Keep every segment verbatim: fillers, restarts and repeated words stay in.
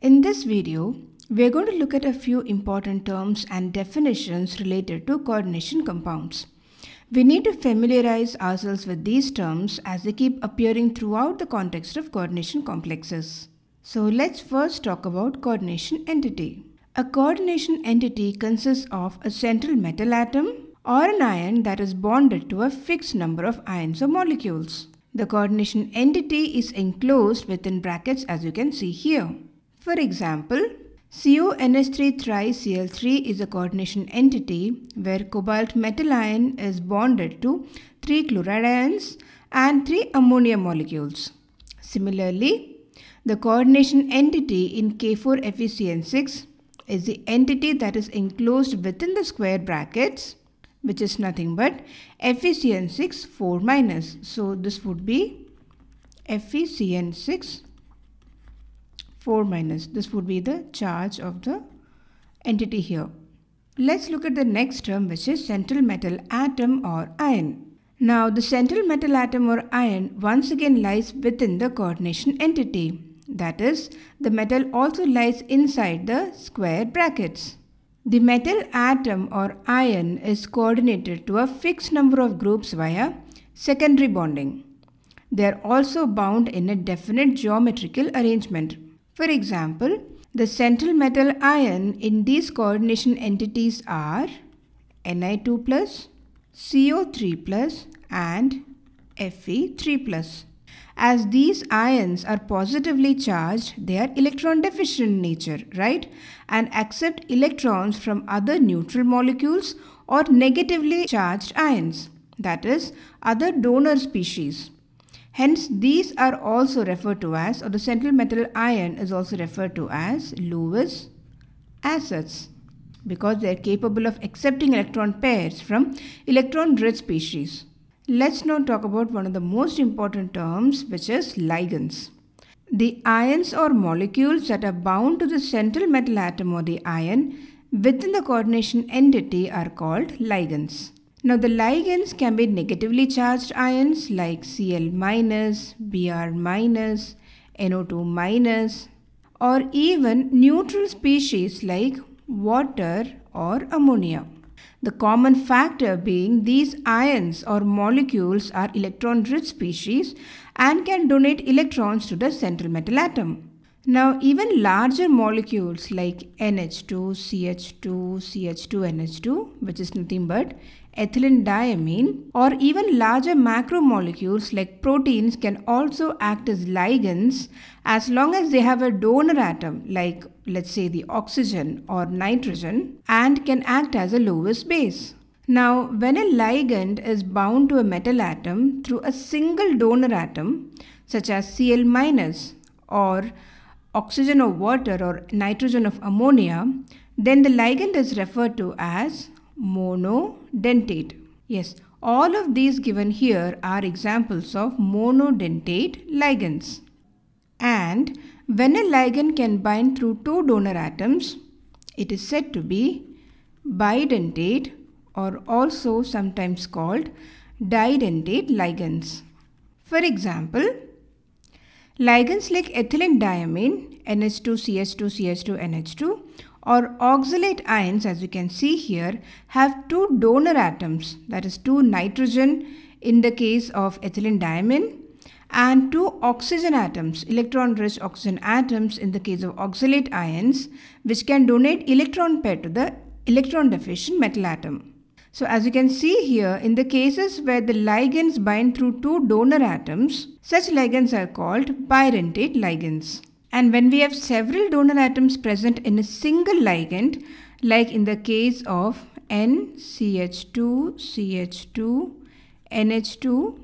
In this video, we are going to look at a few important terms and definitions related to coordination compounds. We need to familiarize ourselves with these terms as they keep appearing throughout the context of coordination complexes. So let's first talk about coordination entity. A coordination entity consists of a central metal atom or an ion that is bonded to a fixed number of ions or molecules. The coordination entity is enclosed within brackets as you can see here. For example, C O N H three three C L three is a coordination entity where cobalt metal ion is bonded to three chloride ions and three ammonia molecules. Similarly, the coordination entity in K four F E C N six is the entity that is enclosed within the square brackets, which is nothing but F E C N six four minus. So this would be F E C N six four minus. This would be the charge of the entity here. Let's look at the next term, which is central metal atom or ion. Now the central metal atom or ion once again lies within the coordination entity. That is, the metal also lies inside the square brackets. The metal atom or ion is coordinated to a fixed number of groups via secondary bonding. They are also bound in a definite geometrical arrangement. For example, the central metal ion in these coordination entities are N I two plus, C O three plus and F E three plus. As these ions are positively charged, they are electron deficient in nature, right? And accept electrons from other neutral molecules or negatively charged ions, that is, other donor species. Hence, these are also referred to as, or the central metal ion is also referred to as Lewis acids, because they are capable of accepting electron pairs from electron-rich species. Let's now talk about one of the most important terms, which is ligands. The ions or molecules that are bound to the central metal atom or the ion within the coordination entity are called ligands. Now the ligands can be negatively charged ions like C L minus, B R minus, N O two minus, or even neutral species like water or ammonia. The common factor being these ions or molecules are electron-rich species and can donate electrons to the central metal atom. Now, even larger molecules like N H two, C H two, C H two N H two, which is nothing but ethylenediamine, or even larger macromolecules like proteins can also act as ligands as long as they have a donor atom like, let's say, the oxygen or nitrogen, and can act as a Lewis base. Now, when a ligand is bound to a metal atom through a single donor atom, such as C L minus or oxygen of water or nitrogen of ammonia, then the ligand is referred to as monodentate. Yes, all of these given here are examples of monodentate ligands. And when a ligand can bind through two donor atoms, it is said to be bidentate, or also sometimes called didentate ligands. For example, ligands like ethylenediamine, N H two C H two C H two N H two, or oxalate ions, as you can see here, have two donor atoms, that is two nitrogen in the case of ethylenediamine and two oxygen atoms, electron-rich oxygen atoms in the case of oxalate ions, which can donate electron pair to the electron-deficient metal atom. So as you can see here, in the cases where the ligands bind through two donor atoms, such ligands are called bidentate ligands. And when we have several donor atoms present in a single ligand, like in the case of N C H two C H two N H two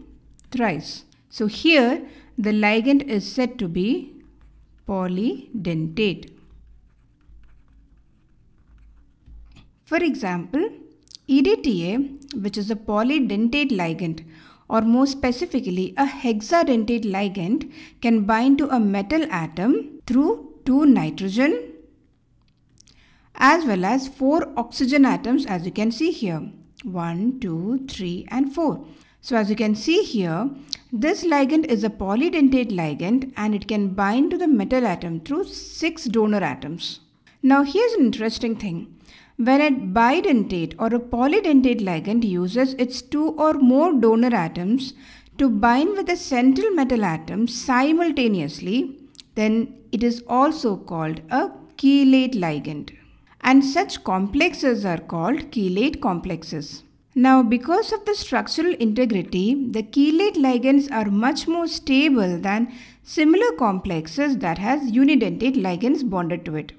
thrice. So here the ligand is said to be polydentate. For example, E D T A, which is a polydentate ligand, or more specifically a hexadentate ligand, can bind to a metal atom through two nitrogen as well as four oxygen atoms, as you can see here, one, two, three and four. So as you can see here, This ligand is a polydentate ligand and it can bind to the metal atom through six donor atoms. Now here's an interesting thing. When a bidentate or a polydentate ligand uses its two or more donor atoms to bind with a central metal atom simultaneously, then it is also called a chelate ligand. And such complexes are called chelate complexes. Now, because of the structural integrity, the chelate ligands are much more stable than similar complexes that has unidentate ligands bonded to it.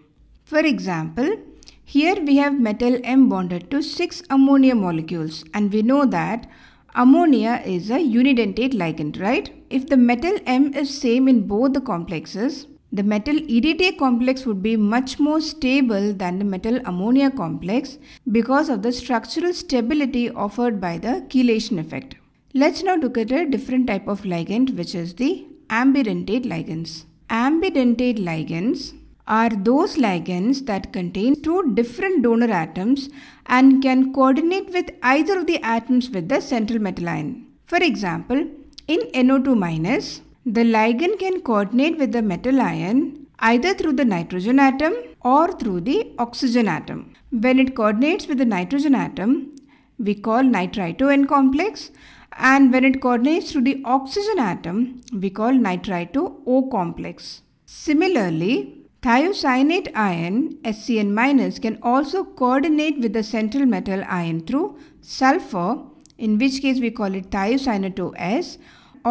For example, here we have metal M bonded to six ammonia molecules, and we know that ammonia is a unidentate ligand, right? If the metal M is same in both the complexes, the metal E D T A complex would be much more stable than the metal ammonia complex because of the structural stability offered by the chelation effect. Let's now look at a different type of ligand, which is the ambidentate ligands. Ambidentate ligands are those ligands that contain two different donor atoms and can coordinate with either of the atoms with the central metal ion. For example, in N O two minus, the ligand can coordinate with the metal ion either through the nitrogen atom or through the oxygen atom. When it coordinates with the nitrogen atom, we call nitrito-N complex, and when it coordinates through the oxygen atom, we call nitrito-O complex. Similarly, thiocyanate ion S C N minus can also coordinate with the central metal ion through sulfur, in which case we call it thiocyanato-S,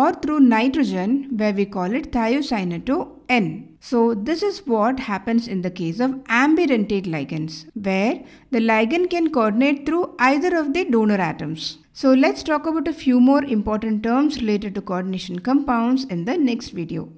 or through nitrogen, where we call it thiocyanato-N. So this is what happens in the case of ambidentate ligands, where the ligand can coordinate through either of the donor atoms. So let's talk about a few more important terms related to coordination compounds in the next video.